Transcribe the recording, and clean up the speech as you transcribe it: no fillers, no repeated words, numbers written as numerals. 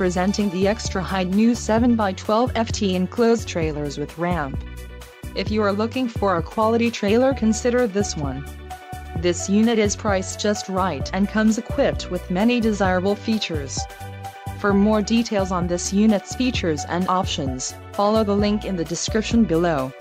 presenting the extra-high new 7x12 FT enclosed trailers with ramp. If you are looking for a quality trailer, consider this one. This unit is priced just right and comes equipped with many desirable features. For more details on this unit's features and options, follow the link in the description below.